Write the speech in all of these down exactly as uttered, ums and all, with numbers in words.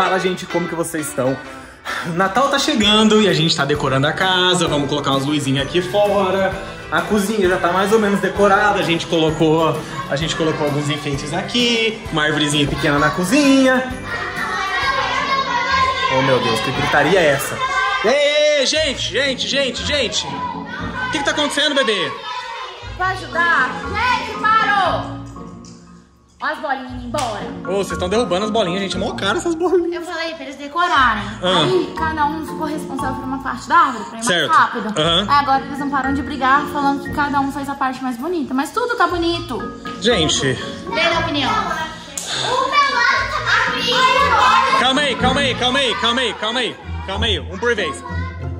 Fala, gente, como que vocês estão? O Natal tá chegando e a gente tá decorando a casa, vamos colocar umas luzinhas aqui fora. A cozinha já tá mais ou menos decorada, a gente colocou, a gente colocou alguns enfeites aqui, uma árvorezinha pequena na cozinha. Oh, meu Deus, que gritaria é essa? Ei, gente, gente, gente, gente! O que que tá acontecendo, bebê? Pra ajudar! Gente, parou! Olha as bolinhas indo embora. Ô, vocês estão derrubando as bolinhas, gente. É mó cara essas bolinhas. Eu falei pra eles decorarem. Ah. Aí cada um ficou responsável por uma parte da árvore, pra ir certo. mais rápido. Uhum. Aí agora eles não param de brigar, falando que cada um faz a parte mais bonita. Mas tudo tá bonito. Gente. Dê a opinião. O meu lado tá. Calma aí, calma aí, calma aí, calma aí, calma aí. Calma aí, um por vez.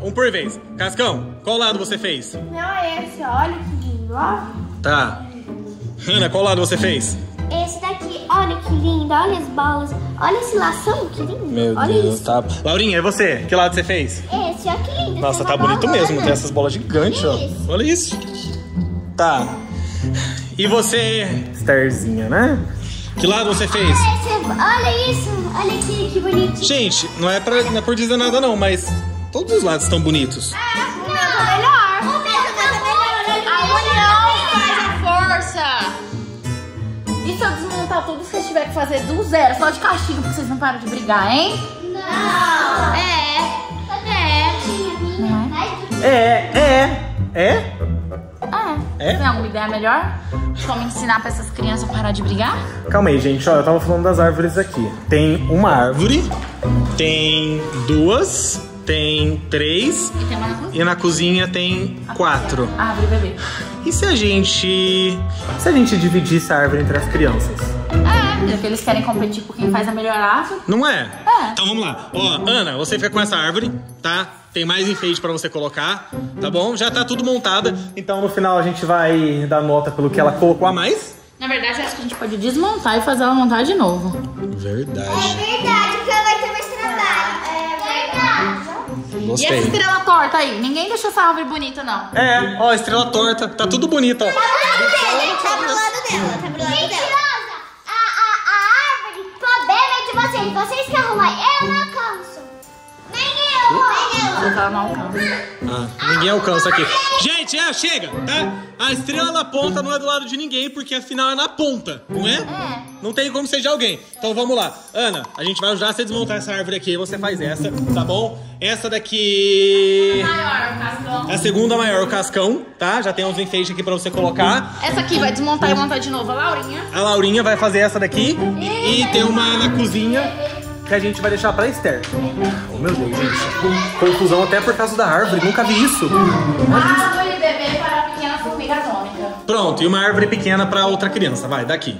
Um por vez. Cascão, qual lado você fez? O meu é esse, olha que lindo, ó. Tá. Ana, qual lado você fez? Esse daqui, olha que lindo, olha as bolas, olha esse lação, que lindo. Meu olha Deus, isso. Tá. Laurinha, é você? Que lado você fez? Esse, olha que lindo. Nossa, tá bonito bolona. mesmo, tem essas bolas gigantes, ó. Olha isso. Tá. E você? Starzinha, né? Que lado você fez? Olha, esse, olha isso, olha aqui, que bonito. Gente, não é, pra, não é por dizer nada não, mas todos os lados estão bonitos. É, o meu tá melhor. O meu tá melhor. A união faz a força. E se eu desmontar tudo, vocês tiver que fazer do zero, só de castigo, porque vocês não param de brigar, hein? Não! É! É! É! É! É! É? Tem alguma ideia melhor de como ensinar pra essas crianças a parar de brigar? Calma aí, gente. Ó, eu tava falando das árvores aqui. Tem uma árvore, tem duas, tem três e, tem uma na cozinha. E na cozinha tem a quatro. A árvore bebê. E se a gente... Se a gente dividir essa árvore entre as crianças? É, porque eles querem competir por quem faz a melhor árvore. Não é? É. Então vamos lá. Ó, Ana, você fica com essa árvore, tá? Tem mais enfeite pra você colocar, tá bom? Já tá tudo montada. Então no final a gente vai dar nota pelo que ela colocou a mais. Na verdade, acho que a gente pode desmontar e fazer ela montar de novo. Verdade. É verdade, porque ela vai ter mais trabalho. Gostei. E essa estrela torta aí? Ninguém deixou essa árvore bonita, não. É, ó, estrela torta. Tá tudo bonito, ó. Tá pro lado dele, tá pro lado dela, tá pro lado dela. Mentirosa! A, a, a árvore, o problema é de vocês. Vocês que arrumam, eu não alcanço. Nem eu, nem eu. Ela não alcança. Ah, ninguém alcança aqui. Gente, é, chega, tá? A estrela na ponta não é do lado de ninguém, porque afinal é na ponta, não é? É. Não tem como ser de alguém. Então vamos lá. Ana, a gente vai ajudar você a desmontar essa árvore aqui. Você faz essa, tá bom? Essa daqui... A segunda maior, o cascão, tá? Já tem uns enfeites aqui pra você colocar. Essa aqui vai desmontar e montar de novo a Laurinha. A Laurinha vai fazer essa daqui. E tem uma na cozinha que a gente vai deixar pra Esther. Oh, meu Deus, gente. Confusão até por causa da árvore. Nunca vi isso. Árvore bebê para pequena formiga atômica. Pronto, e uma árvore pequena pra outra criança. Vai, daqui.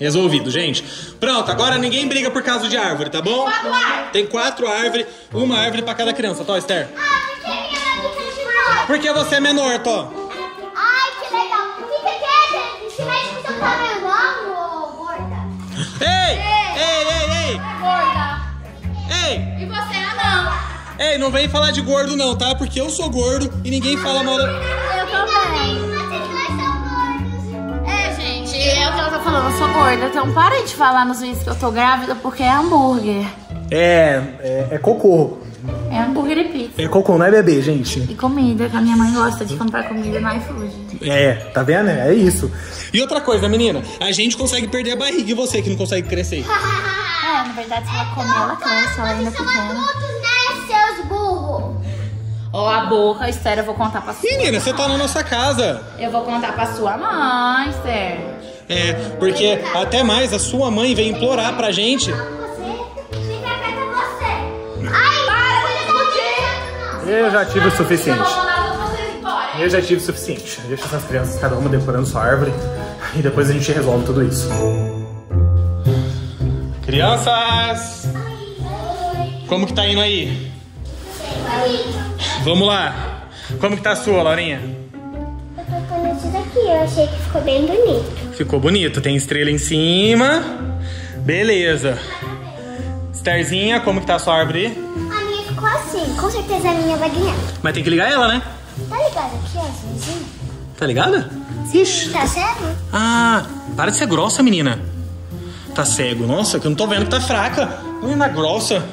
Resolvido, gente. Pronto, agora ninguém briga por causa de árvore, tá bom? Tem quatro árvores. Tem quatro árvores, uma árvore pra cada criança, tá, Esther? Ah, porque minha é menor. Porque você é menor, Tó. Ai, que legal. O que é, gente? Se mexe com seu cabelo longo, gorda. Ei! Ei, ei, ei! Gorda. Ei! E você é não. Ei, não vem falar de gordo não, tá? Porque eu sou gordo e ninguém ah, fala mal da... Eu também. É o que ela tá falando, eu sou gorda, então parem de falar nos vídeos que eu tô grávida, porque é hambúrguer. É, é, é cocô. É hambúrguer e pizza. É cocô, não é bebê, gente. E comida, que a minha mãe gosta de comprar comida no iFood. É, tá vendo? É isso. E outra coisa, menina, a gente consegue perder a barriga e você que não consegue crescer. É, na verdade, se ela comer, ela cresce, ela ainda fica. Ó, oh, a boca, Esther, eu vou contar pra sua Menina, mãe. Você tá na nossa casa. Eu vou contar pra sua mãe, Esther. É, porque até mais, a sua mãe veio implorar pra gente. Eu já tive o suficiente. Eu já tive o suficiente. Deixa essas crianças, cada uma decorando sua árvore. E depois a gente resolve tudo isso. Crianças! Como que tá indo aí? Vamos lá. Como que tá a sua, Laurinha? Eu tô colocando isso daqui. Eu achei que ficou bem bonito. Ficou bonito. Tem estrela em cima. Beleza. Starzinha, como que tá a sua árvore? A minha ficou assim. Com certeza a minha vai ganhar. Mas tem que ligar ela, né? Tá ligada aqui, azulzinha? Tá ligada? Ixi. Tá cego? Ah, para de ser grossa, menina. Tá cego. Nossa, que eu não tô vendo que tá fraca. Menina grossa.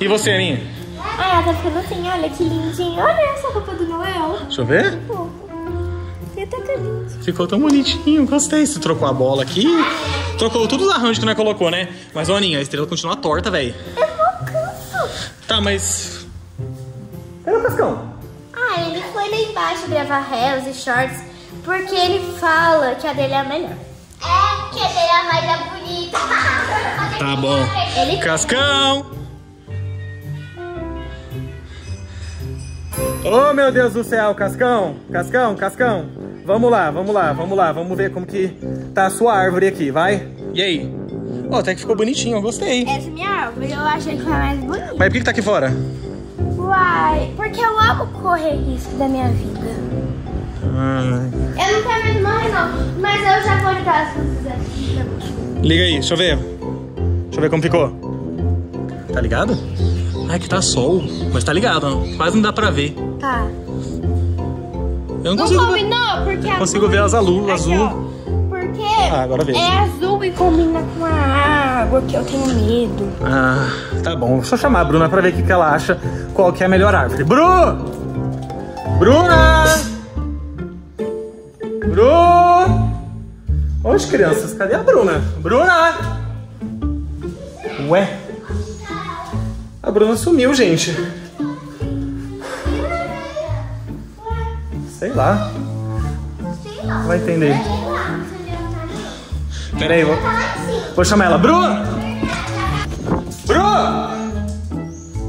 E você, Aninha? Ah, tá ficando assim, olha que lindinho. Olha essa roupa do Noel. Deixa eu ver. Ficou tão bonitinho, gostei. Você trocou a bola aqui. Trocou tudo os arranjos que nós colocou, né? Mas, ó, Aninha, a estrela continua torta, velho. Eu não canso. Tá, mas... Cadê o Cascão? Ah, ele foi lá embaixo gravar réus e shorts porque ele fala que a dele é a melhor. É, que a dele é a mais bonita. Tá bom. Ele... Cascão! Oh, meu Deus do céu, Cascão, Cascão, Cascão. Vamos lá, vamos lá, vamos lá. Vamos ver como que tá a sua árvore aqui, vai. E aí? Ó, oh, até que ficou bonitinho, eu gostei. Essa é minha árvore, eu achei que foi mais bonita. Mas por que que tá aqui fora? Uai, porque eu amo correr risco da minha vida. Ah. Eu não quero mais morrer, não. Mas eu já vou ligar as luzes aqui também. Liga aí, deixa eu ver. Deixa eu ver como ficou. Tá ligado? Ai, que tá sol. Mas tá ligado, ó. Quase não dá pra ver. Tá. Eu não, não consigo combinou, ver. Porque eu consigo ver as azul. Aqui, azul. Ó, porque ah, agora vejo. É azul e combina com a água, que eu tenho medo. Ah, tá bom. Deixa eu chamar a Bruna pra ver o que, que ela acha, qual que é a melhor árvore. Bru! Bruna! Bru! Onde, crianças? Cadê a Bruna? Bruna! Ué? A Bruna sumiu, gente. Sei lá. Vai entender. Pera aí, vou... vou chamar ela. Bruna! Bruna!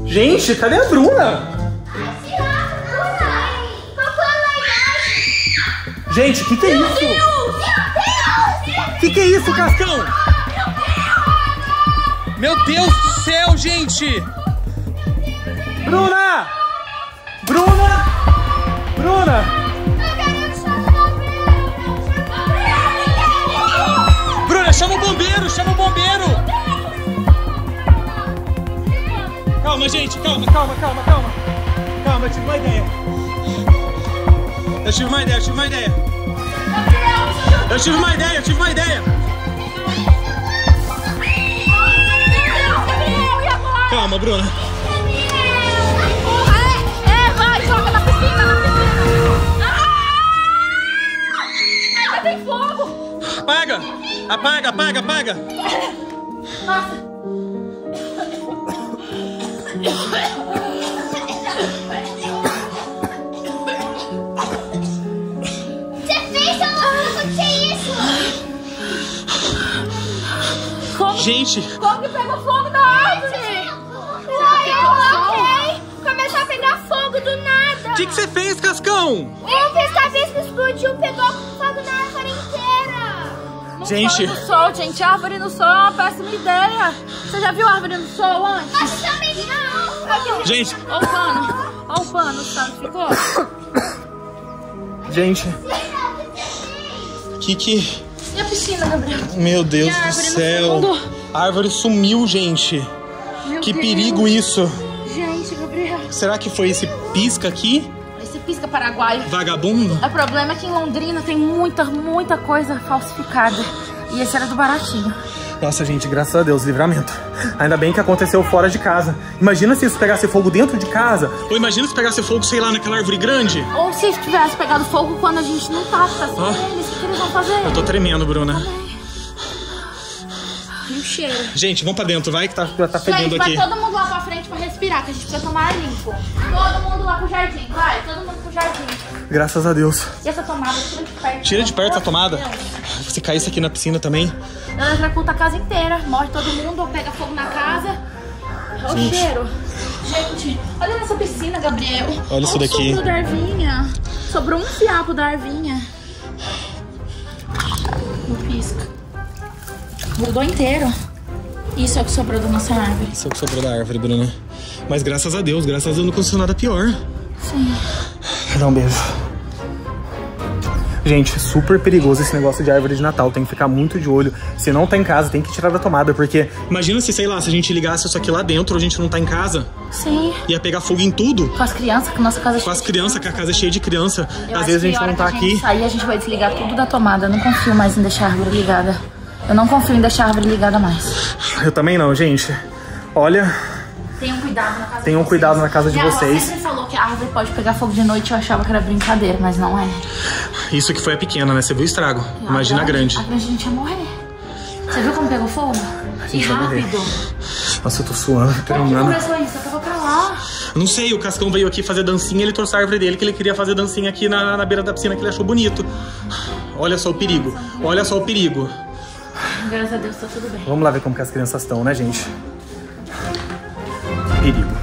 Gente, cadê a Bruna? Gente, o que, que é isso? O que, que é isso, Cascão? Meu Deus do céu, gente! Bruna! Bruna! Bruna! Bruna, chama o bombeiro! Chama o bombeiro! Calma, gente! Calma, calma, calma, calma! Calma, eu tive uma ideia! Eu tive uma ideia, eu tive uma ideia! Eu tive uma ideia, eu tive uma ideia! Calma, Bruna! Apaga! Apaga, apaga, apaga! Nossa! Você fez a loucura com isso! Como, gente! Como que pegou fogo na árvore? Uai, eu coloquei! Começou a pegar fogo do nada! O que que você fez, Cascão? Eu fiz cabeça que explodiu, pegou fogo na árvore inteira! Gente, no sol, gente, árvore no sol é uma péssima ideia. Você já viu árvore no sol antes? Mas também não. Gente, olha o pano, olha o pano, tá? Ficou? Gente, que que? E a piscina, Gabriel? Meu Deus do céu, a árvore sumiu, gente. Meu que Deus. Perigo isso. Gente, Gabriel. Será que foi esse pisca aqui? Pisca paraguaio. Vagabundo? O problema é que em Londrina tem muita, muita coisa falsificada. E esse era do baratinho. Nossa, gente, graças a Deus, livramento. Ainda bem que aconteceu fora de casa. Imagina se isso pegasse fogo dentro de casa. Ou imagina se pegasse fogo, sei lá, naquela árvore grande. Ou se tivesse pegado fogo quando a gente não tava assim, ah. Eles, o que, que eles vão fazer? Eu tô tremendo, Bruna. Também. E o cheiro? Gente, vamos pra dentro, vai que tá, tá fedendo aqui. Vai todo mundo lá pra frente pra respirar, que a gente precisa tomar ar limpo. Todo mundo lá pro jardim, vai, todo mundo pro jardim. Graças a Deus. E essa tomada, tira de perto. Tira de perto a tomada? Se cair isso aqui na piscina também. Ela evacuta a casa inteira, morre todo mundo, ou pega fogo na casa. Olha o cheiro. Gente, olha nessa piscina, Gabriel. Olha isso daqui. Sobrou da ervinha. Sobrou um fiapo da ervinha. Não pisca. Mudou inteiro. Isso é o que sobrou da nossa árvore. Isso é o que sobrou da árvore, Bruna. Mas graças a Deus, graças a Deus não aconteceu nada pior. Sim. Dá um beijo. Gente, super perigoso esse negócio de árvore de Natal. Tem que ficar muito de olho. Se não tá em casa, tem que tirar da tomada, porque... Imagina se, sei lá, se a gente ligasse isso aqui lá dentro, a gente não tá em casa. Sim. Ia pegar fogo em tudo. Com as crianças, que a nossa casa é cheia. Com as crianças, que a casa é cheia de criança. Eu Às vezes a gente não tá aqui. Aí a gente vai desligar tudo da tomada. Eu não confio mais em deixar a árvore ligada. Eu não confio em deixar a árvore ligada mais. Eu também não, gente. Olha... Tenham cuidado na casa Tenham de vocês. cuidado na casa de Minha vocês. Ela sempre falou que a árvore pode pegar fogo de noite. Eu achava que era brincadeira, mas não é. Isso que foi a pequena, né? Você viu o estrago. E Imagina a grande. A grande a gente ia morrer. Você viu como pegou fogo? E rápido. Nossa, eu tô suando. Pô, que começou isso? Eu tava pra lá. Não sei, o Cascão veio aqui fazer dancinha. Ele trouxe a árvore dele, que ele queria fazer dancinha aqui na, na beira da piscina, que ele achou bonito. Olha só o perigo. Nossa, Olha só o perigo. Graças a Deus, tá tudo bem. Vamos lá ver como que as crianças estão, né, gente? Perigo.